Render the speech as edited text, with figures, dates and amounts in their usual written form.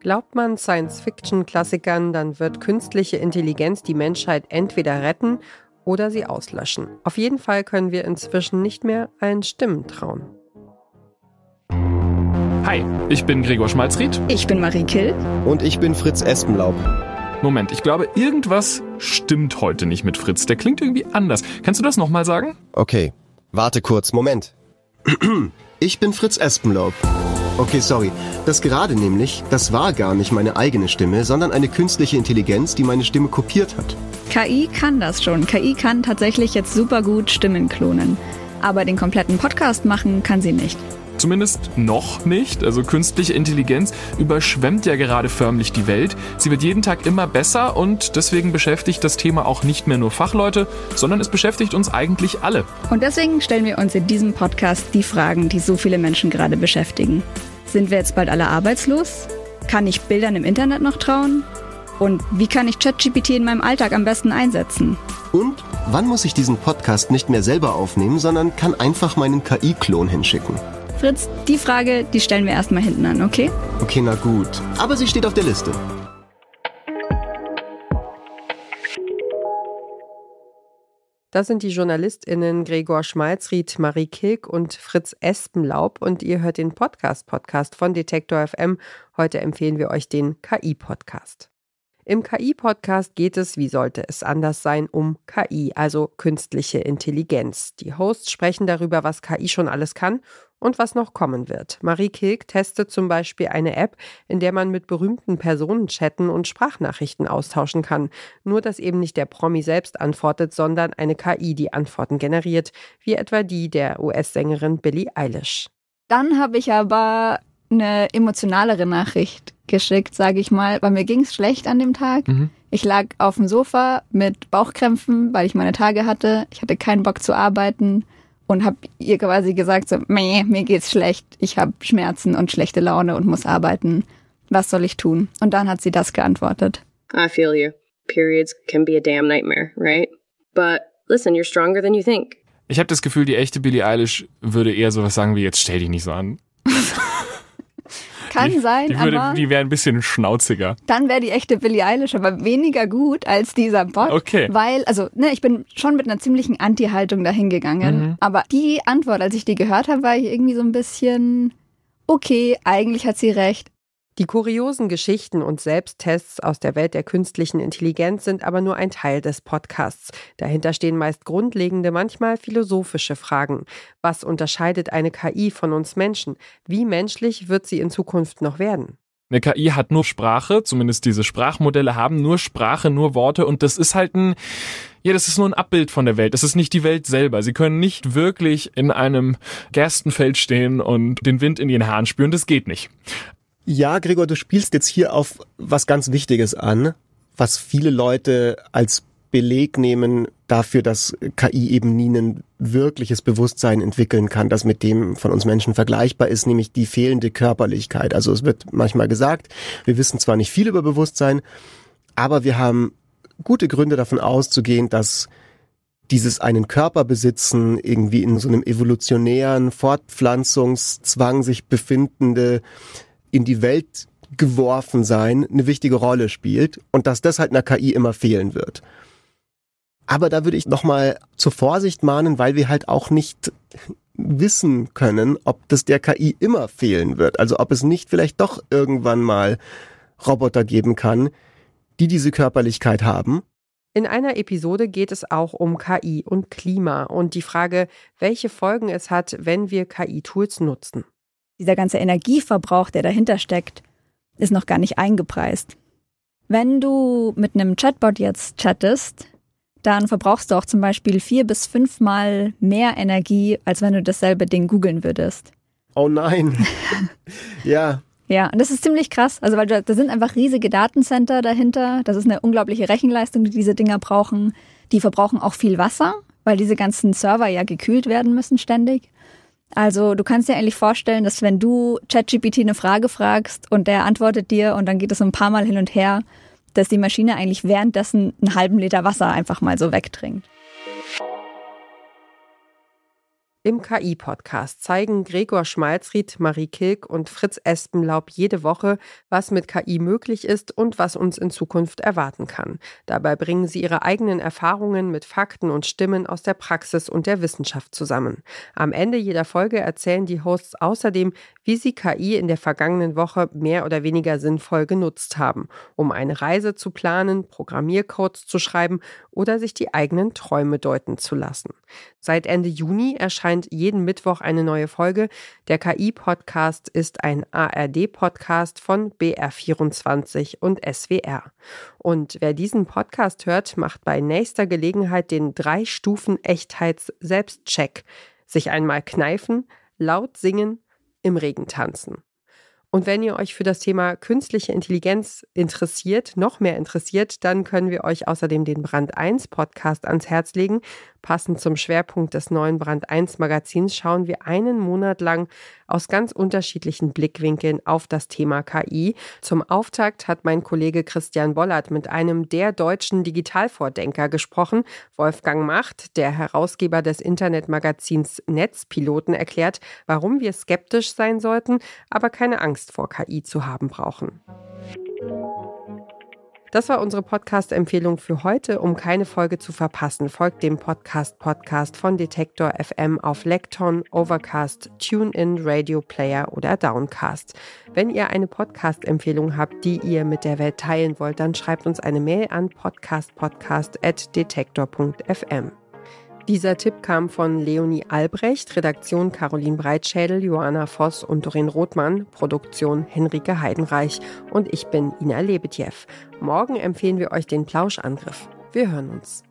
Glaubt man Science-Fiction-Klassikern, dann wird künstliche Intelligenz die Menschheit entweder retten oder sie auslöschen. Auf jeden Fall können wir inzwischen nicht mehr allen Stimmen trauen. Hi, ich bin Gregor Schmalzried. Ich bin Marie Kilg. Und ich bin Fritz Espenlaub. Moment, ich glaube, irgendwas stimmt heute nicht mit Fritz. Der klingt irgendwie anders. Kannst du das nochmal sagen? Okay, warte kurz, Moment. Ich bin Fritz Espenlaub. Okay, sorry. Das gerade nämlich, das war gar nicht meine eigene Stimme, sondern eine künstliche Intelligenz, die meine Stimme kopiert hat. KI kann das schon. KI kann tatsächlich jetzt super gut Stimmen klonen. Aber den kompletten Podcast machen kann sie nicht. Zumindest noch nicht. Also künstliche Intelligenz überschwemmt ja gerade förmlich die Welt. Sie wird jeden Tag immer besser und deswegen beschäftigt das Thema auch nicht mehr nur Fachleute, sondern es beschäftigt uns eigentlich alle. Und deswegen stellen wir uns in diesem Podcast die Fragen, die so viele Menschen gerade beschäftigen. Sind wir jetzt bald alle arbeitslos? Kann ich Bildern im Internet noch trauen? Und wie kann ich ChatGPT in meinem Alltag am besten einsetzen? Und wann muss ich diesen Podcast nicht mehr selber aufnehmen, sondern kann einfach meinen KI-Klon hinschicken? Fritz, die Frage, die stellen wir erstmal hinten an, okay? Okay, na gut. Aber sie steht auf der Liste. Das sind die JournalistInnen Gregor Schmalzried, Marie Kilg und Fritz Espenlaub. Und ihr hört den Podcast von Detektor FM. Heute empfehlen wir euch den KI-Podcast. Im KI-Podcast geht es, wie sollte es anders sein, um KI, also künstliche Intelligenz. Die Hosts sprechen darüber, was KI schon alles kann und was noch kommen wird. Marie Kilg testet zum Beispiel eine App, in der man mit berühmten Personen chatten und Sprachnachrichten austauschen kann. Nur, dass eben nicht der Promi selbst antwortet, sondern eine KI, die Antworten generiert, wie etwa die der US-Sängerin Billie Eilish. Dann habe ich aber eine emotionalere Nachricht geschickt, sage ich mal, weil mir ging es schlecht an dem Tag. Ich lag auf dem Sofa mit Bauchkrämpfen, weil ich meine Tage hatte. Ich hatte keinen Bock zu arbeiten und habe ihr quasi gesagt, so, mir geht's schlecht, ich habe Schmerzen und schlechte Laune und muss arbeiten. Was soll ich tun? Und dann hat sie das geantwortet. I feel you. Periods can be a damn nightmare, right? But listen, you're stronger than you think. Ich habe das Gefühl, die echte Billie Eilish würde eher sowas sagen wie, jetzt stell dich nicht so an. Kann sein, aber die wäre ein bisschen schnauziger. Dann wäre die echte Billie Eilish, aber weniger gut als dieser Bot. Okay. Weil, also, ich bin schon mit einer ziemlichen Anti-Haltung dahin gegangen. Aber die Antwort, als ich die gehört habe, war ich irgendwie so ein bisschen, okay, eigentlich hat sie recht. Die kuriosen Geschichten und Selbsttests aus der Welt der künstlichen Intelligenz sind aber nur ein Teil des Podcasts. Dahinter stehen meist grundlegende, manchmal philosophische Fragen. Was unterscheidet eine KI von uns Menschen? Wie menschlich wird sie in Zukunft noch werden? Eine KI hat nur Sprache, zumindest diese Sprachmodelle haben nur Sprache, nur Worte und das ist halt das ist nur ein Abbild von der Welt. Das ist nicht die Welt selber. Sie können nicht wirklich in einem Gerstenfeld stehen und den Wind in ihren Haaren spüren. Das geht nicht. Ja, Gregor, du spielst jetzt hier auf was ganz Wichtiges an, was viele Leute als Beleg nehmen dafür, dass KI eben nie ein wirkliches Bewusstsein entwickeln kann, das mit dem von uns Menschen vergleichbar ist, nämlich die fehlende Körperlichkeit. Also es wird manchmal gesagt, wir wissen zwar nicht viel über Bewusstsein, aber wir haben gute Gründe davon auszugehen, dass dieses einen Körper besitzen, irgendwie in so einem evolutionären Fortpflanzungszwang sich befindende in die Welt geworfen sein, eine wichtige Rolle spielt und dass das halt einer KI immer fehlen wird. Aber da würde ich nochmal zur Vorsicht mahnen, weil wir halt auch nicht wissen können, ob das der KI immer fehlen wird. Also ob es nicht vielleicht doch irgendwann mal Roboter geben kann, die diese Körperlichkeit haben. In einer Episode geht es auch um KI und Klima und die Frage, welche Folgen es hat, wenn wir KI-Tools nutzen. Dieser ganze Energieverbrauch, der dahinter steckt, ist noch gar nicht eingepreist. Wenn du mit einem Chatbot jetzt chattest, dann verbrauchst du auch zum Beispiel 4 bis 5 Mal mehr Energie, als wenn du dasselbe Ding googeln würdest. Oh nein. Ja. Ja, und das ist ziemlich krass. Also weil da sind einfach riesige Datencenter dahinter. Das ist eine unglaubliche Rechenleistung, die diese Dinger brauchen. Die verbrauchen auch viel Wasser, weil diese ganzen Server ja gekühlt werden müssen ständig. Also du kannst dir eigentlich vorstellen, dass wenn du ChatGPT eine Frage fragst und der antwortet dir und dann geht es ein paar Mal hin und her, dass die Maschine eigentlich währenddessen einen halben Liter Wasser einfach mal so wegtrinkt. Im KI-Podcast zeigen Gregor Schmalzried, Marie Kilg und Fritz Espenlaub jede Woche, was mit KI möglich ist und was uns in Zukunft erwarten kann. Dabei bringen sie ihre eigenen Erfahrungen mit Fakten und Stimmen aus der Praxis und der Wissenschaft zusammen. Am Ende jeder Folge erzählen die Hosts außerdem, wie sie KI in der vergangenen Woche mehr oder weniger sinnvoll genutzt haben, um eine Reise zu planen, Programmiercodes zu schreiben oder sich die eigenen Träume deuten zu lassen. Seit Ende Juni erscheint jeden Mittwoch eine neue Folge. Der KI-Podcast ist ein ARD-Podcast von BR24 und SWR. Und wer diesen Podcast hört, macht bei nächster Gelegenheit den 3-Stufen-Echtheits-Selbstcheck. Sich einmal kneifen, laut singen, im Regen tanzen. Und wenn ihr euch für das Thema künstliche Intelligenz noch mehr interessiert, dann können wir euch außerdem den Brand 1 Podcast ans Herz legen. Passend zum Schwerpunkt des neuen Brand 1 Magazins schauen wir einen Monat lang aus ganz unterschiedlichen Blickwinkeln auf das Thema KI. Zum Auftakt hat mein Kollege Christian Bollert mit einem der deutschen Digitalvordenker gesprochen. Wolfgang Macht, der Herausgeber des Internetmagazins Netzpiloten, erklärt, warum wir skeptisch sein sollten, aber keine Angst vor KI zu haben brauchen. Das war unsere Podcast-Empfehlung für heute. Um keine Folge zu verpassen, folgt dem Podcast von Detektor FM auf Lecton, Overcast, TuneIn, Radio Player oder Downcast. Wenn ihr eine Podcast-Empfehlung habt, die ihr mit der Welt teilen wollt, dann schreibt uns eine Mail an podcast@detektor.fm. Dieser Tipp kam von Leonie Albrecht, Redaktion Caroline Breitschädel, Joanna Voss und Doreen Rothmann, Produktion Henrike Heidenreich und ich bin Ina Lebedjew. Morgen empfehlen wir euch den Plauschangriff. Wir hören uns.